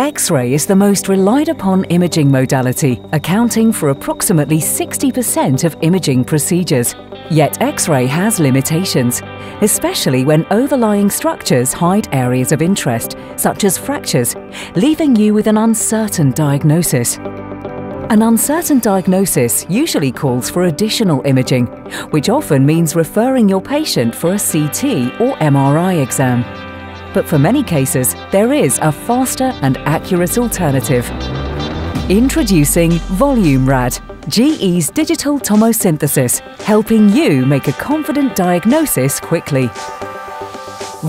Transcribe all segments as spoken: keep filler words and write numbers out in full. X-ray is the most relied upon imaging modality, accounting for approximately sixty percent of imaging procedures. Yet X-ray has limitations, especially when overlying structures hide areas of interest, such as fractures, leaving you with an uncertain diagnosis. An uncertain diagnosis usually calls for additional imaging, which often means referring your patient for a C T or M R I exam. But for many cases, there is a faster and accurate alternative. Introducing VolumeRad, G E's digital tomosynthesis, helping you make a confident diagnosis quickly.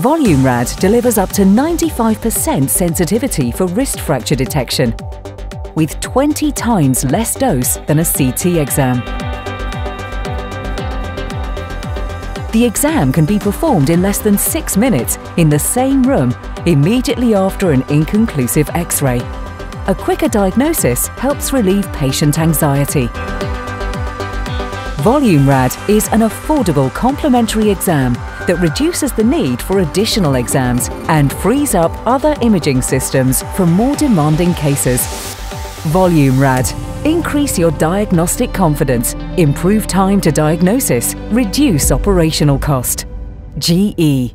VolumeRad delivers up to ninety-five percent sensitivity for wrist fracture detection, with twenty times less dose than a C T exam. The exam can be performed in less than six minutes in the same room, immediately after an inconclusive X-ray. A quicker diagnosis helps relieve patient anxiety. VolumeRad is an affordable complementary exam that reduces the need for additional exams and frees up other imaging systems for more demanding cases. VolumeRad. Increase your diagnostic confidence, improve time to diagnosis, reduce operational cost. G E.